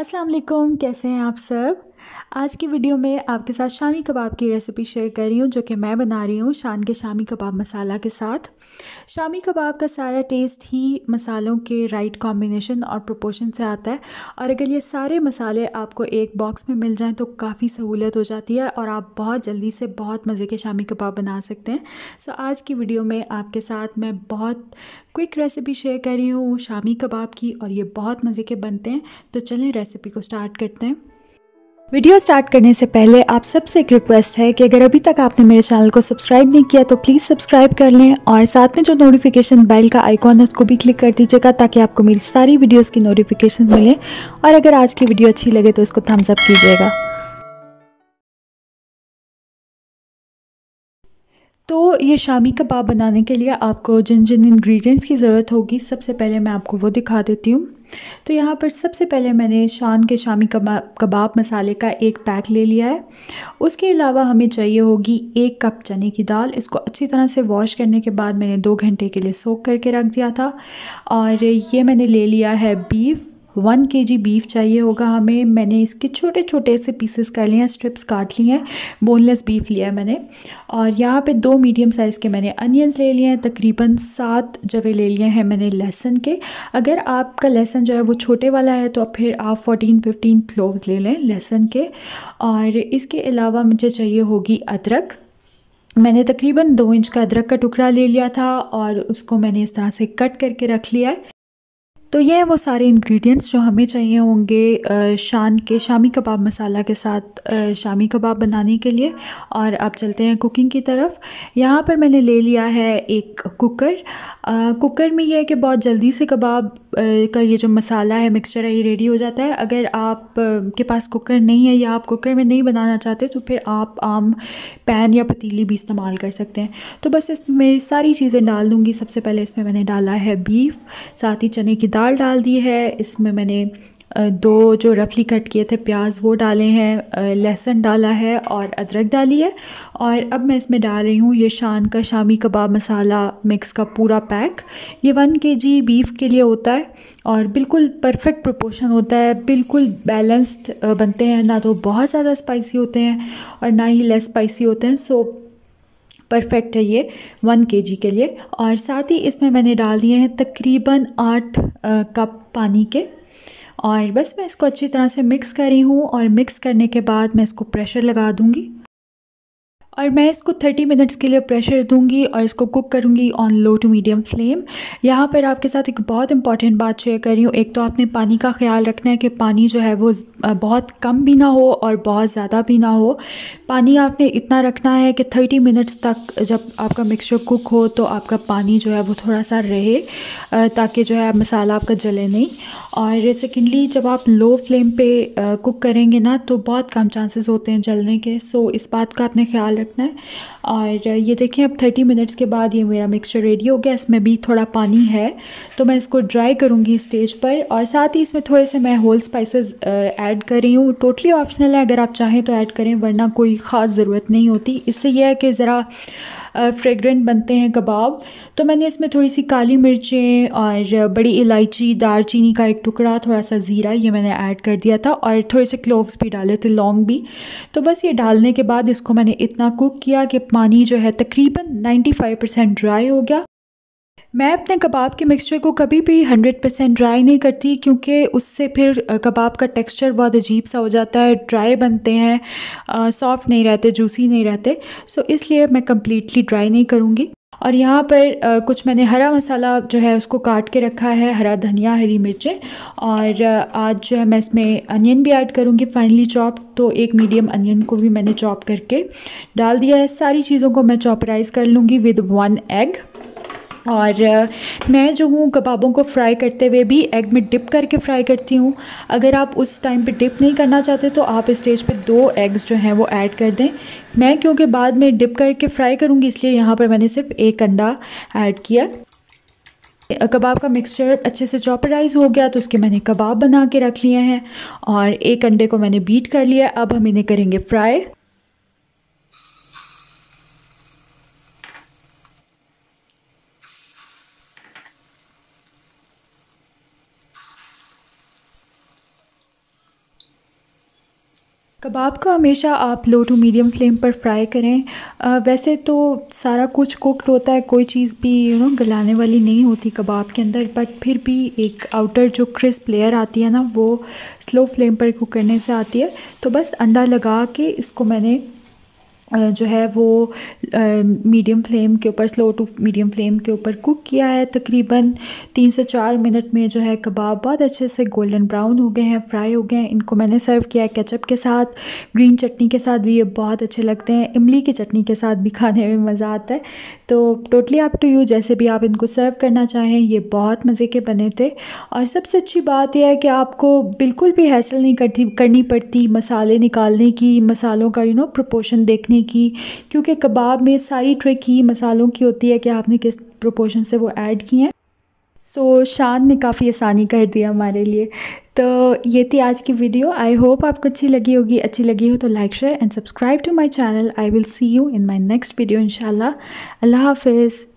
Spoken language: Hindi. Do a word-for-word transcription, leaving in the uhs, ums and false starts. अस्सलाम वालेकुम, कैसे हैं आप सब। आज की वीडियो में आपके साथ शामी कबाब की रेसिपी शेयर कर रही हूँ जो कि मैं बना रही हूँ शान के शामी कबाब मसाला के साथ। शामी कबाब का सारा टेस्ट ही मसालों के राइट कॉम्बिनेशन और प्रोपोर्शन से आता है, और अगर ये सारे मसाले आपको एक बॉक्स में मिल जाएं तो काफ़ी सहूलत हो जाती है और आप बहुत जल्दी से बहुत मज़े के शामी कबाब बना सकते हैं। सो आज की वीडियो में आपके साथ मैं बहुत क्विक रेसिपी शेयर कर रही हूँ शामी कबाब की, और ये बहुत मज़े के बनते हैं। तो चलें रेसिपी को स्टार्ट करते हैं। वीडियो स्टार्ट करने से पहले आप सबसे एक रिक्वेस्ट है कि अगर अभी तक आपने मेरे चैनल को सब्सक्राइब नहीं किया तो प्लीज़ सब्सक्राइब कर लें, और साथ में जो नोटिफिकेशन बेल का आइकॉन है उसको भी क्लिक कर दीजिएगा ताकि आपको मेरी सारी वीडियोस की नोटिफिकेशन मिले। और अगर आज की वीडियो अच्छी लगे तो इसको थम्स अप कीजिएगा। तो ये शामी कबाब बनाने के लिए आपको जिन जिन इंग्रेडिएंट्स की ज़रूरत होगी सबसे पहले मैं आपको वो दिखा देती हूँ। तो यहाँ पर सबसे पहले मैंने शान के शामी कबाब कबाब मसाले का एक पैक ले लिया है। उसके अलावा हमें चाहिए होगी एक कप चने की दाल। इसको अच्छी तरह से वॉश करने के बाद मैंने दो घंटे के लिए सोक करके रख दिया था। और ये मैंने ले लिया है बीफ, वन के जी बीफ चाहिए होगा हमें। मैंने इसके छोटे छोटे से पीसेस कर लिए हैं, स्ट्रिप्स काट लिए हैं, बोनलेस बीफ लिया है मैंने। और यहाँ पे दो मीडियम साइज़ के मैंने अनियंस ले लिए हैं, तकरीबन सात जवे ले लिए हैं मैंने लहसुन के। अगर आपका लहसुन जो है वो छोटे वाला है तो फिर आप चौदह पंद्रह क्लोव्स ले लें लहसुन के। और इसके अलावा मुझे चाहिए होगी अदरक। मैंने तकरीबन दो इंच का अदरक का टुकड़ा ले लिया था और उसको मैंने इस तरह से कट करके रख लिया है। तो ये हैं वो सारे इंग्रेडिएंट्स जो हमें चाहिए होंगे शान के शामी कबाब मसाला के साथ शामी कबाब बनाने के लिए। और अब चलते हैं कुकिंग की तरफ। यहाँ पर मैंने ले लिया है एक कुकर। आ, कुकर में यह है कि बहुत जल्दी से कबाब आ, का ये जो मसाला है, मिक्सचर है, ये रेडी हो जाता है। अगर आप आ, के पास कुकर नहीं है या आप कुकर में नहीं बनाना चाहते तो फिर आप आम पैन या पतीली भी इस्तेमाल कर सकते हैं। तो बस इसमें सारी चीज़ें डाल दूँगी। सबसे पहले इसमें मैंने डाला है बीफ, साथ ही चने की दाल डाल दी है। इसमें मैंने दो जो रफली कट किए थे प्याज वो डाले हैं, लहसुन डाला है और अदरक डाली है। और अब मैं इसमें डाल रही हूँ ये शान का शामी कबाब मसाला मिक्स का पूरा पैक। ये वन के जी बीफ के लिए होता है और बिल्कुल परफेक्ट प्रोपोर्शन होता है, बिल्कुल बैलेंस्ड बनते हैं, ना तो बहुत ज़्यादा स्पाइसी होते हैं और ना ही लेस स्पाइसी होते हैं। सो परफेक्ट है ये वन केजी के लिए। और साथ ही इसमें मैंने डाल दिए हैं तकरीबन आठ कप पानी के। और बस मैं इसको अच्छी तरह से मिक्स कर रही हूँ, और मिक्स करने के बाद मैं इसको प्रेशर लगा दूँगी और मैं इसको तीस मिनट्स के लिए प्रेशर दूंगी और इसको कुक करूंगी on low to medium flame. यहाँ पर आपके साथ एक बहुत इंपॉर्टेंट बात शेयर कर रही हूँ। एक तो आपने पानी का ख्याल रखना है कि पानी जो है वो बहुत कम भी ना हो और बहुत ज़्यादा भी ना हो। पानी आपने इतना रखना है कि तीस मिनट्स तक जब आपका मिक्सचर कुक हो तो आपका पानी जो है वो थोड़ा सा रहे ताकि जो है मसाला आपका जले नहीं। और सेकेंडली, जब आप लो फ्लेम पर कुक करेंगे ना तो बहुत कम चांसेस होते हैं जलने के। सो इस बात का आपने ख्याल रखना है। और ये देखें, अब तीस मिनट्स के बाद ये मेरा मिक्सचर रेडी हो गया। इसमें भी थोड़ा पानी है तो मैं इसको ड्राई करूँगी स्टेज पर। और साथ ही इसमें थोड़े से मैं होल स्पाइसेस ऐड कर रही हूँ। टोटली ऑप्शनल है, अगर आप चाहें तो ऐड करें वरना कोई ख़ास ज़रूरत नहीं होती। इससे यह है कि ज़रा फ्रेगरेंट बनते हैं कबाब। तो मैंने इसमें थोड़ी सी काली मिर्चें और बड़ी इलायची, दालचीनी का एक टुकड़ा, थोड़ा सा ज़ीरा ये मैंने ऐड कर दिया था और थोड़े से क्लोव्स भी डाले थे, लौंग भी। तो बस ये डालने के बाद इसको मैंने इतना कुक किया कि पानी जो है तकरीबन पचानवे परसेंट ड्राई हो गया। मैं अपने कबाब के मिक्सचर को कभी भी सौ परसेंट ड्राई नहीं करती क्योंकि उससे फिर कबाब का टेक्सचर बहुत अजीब सा हो जाता है, ड्राई बनते हैं, सॉफ्ट नहीं रहते, जूसी नहीं रहते। सो इसलिए मैं कम्प्लीटली ड्राई नहीं करूँगी। और यहाँ पर आ, कुछ मैंने हरा मसाला जो है उसको काट के रखा है, हरा धनिया, हरी मिर्चें। और आज जो है मैं इसमें अनियन भी ऐड करूँगी फाइनली चॉप। तो एक मीडियम अनियन को भी मैंने चॉप करके डाल दिया है। सारी चीज़ों को मैं चॉपराइज कर लूँगी विद वन एग। और मैं जो हूँ कबाबों को फ्राई करते हुए भी एग में डिप करके फ्राई करती हूँ। अगर आप उस टाइम पे डिप नहीं करना चाहते तो आप स्टेज पे दो एग्स जो हैं वो ऐड कर दें। मैं क्योंकि बाद में डिप करके फ्राई करूँगी इसलिए यहाँ पर मैंने सिर्फ एक अंडा ऐड किया। कबाब का मिक्सचर अच्छे से चॉपराइज़ हो गया तो उसके मैंने कबाब बना के रख लिए हैं और एक अंडे को मैंने बीट कर लिया। अब हम इन्हें करेंगे फ्राई। कबाब का हमेशा आप लो टू मीडियम फ्लेम पर फ्राई करें। आ, वैसे तो सारा कुछ कुक्ड होता है, कोई चीज़ भी यू नो गलाने वाली नहीं होती कबाब के अंदर, बट फिर भी एक आउटर जो क्रिस्प लेयर आती है ना वो स्लो फ्लेम पर कुक करने से आती है। तो बस अंडा लगा के इसको मैंने जो है वो मीडियम फ्लेम के ऊपर, स्लो टू मीडियम फ्लेम के ऊपर कुक किया है। तकरीबन तीन से चार मिनट में जो है कबाब बहुत अच्छे से गोल्डन ब्राउन हो गए हैं, फ्राई हो गए हैं। इनको मैंने सर्व किया है केचप के साथ, ग्रीन चटनी के साथ भी ये बहुत अच्छे लगते हैं, इमली की चटनी के साथ भी खाने में मज़ा आता है। तो टोटली अप टू यू, जैसे भी आप इनको सर्व करना चाहें। ये बहुत मज़े के बने थे और सबसे अच्छी बात यह है कि आपको बिल्कुल भी हैसल नहीं करती करनी पड़ती मसाले निकालने की, मसालों का यू नो प्रोपोर्शन देखने की, क्योंकि कबाब में सारी ट्रिक ही मसालों की होती है कि आपने किस प्रोपोर्शन से वो ऐड किए हैं। सो शान ने काफ़ी आसानी कर दिया हमारे लिए। तो ये थी आज की वीडियो, आई होप आपको अच्छी लगी होगी। अच्छी लगी हो तो like, share and subscribe to my channel. I will see you in my next video इंशाल्लाह। अल्लाह हाफिज़।